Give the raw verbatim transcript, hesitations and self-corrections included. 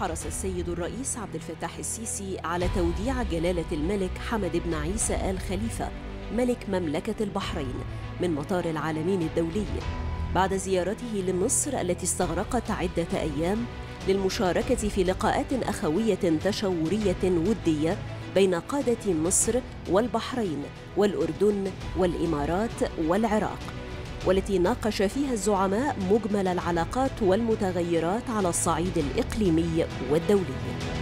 حرص السيد الرئيس عبد الفتاح السيسي على توديع جلالة الملك حمد بن عيسى آل خليفة ملك مملكة البحرين من مطار العالمين الدولي بعد زيارته لمصر التي استغرقت عدة أيام للمشاركة في لقاءات أخوية تشاورية ودية بين قادة مصر والبحرين والأردن والإمارات والعراق، والتي ناقش فيها الزعماء مجمل العلاقات والمتغيرات على الصعيد الإقليمي والدولي.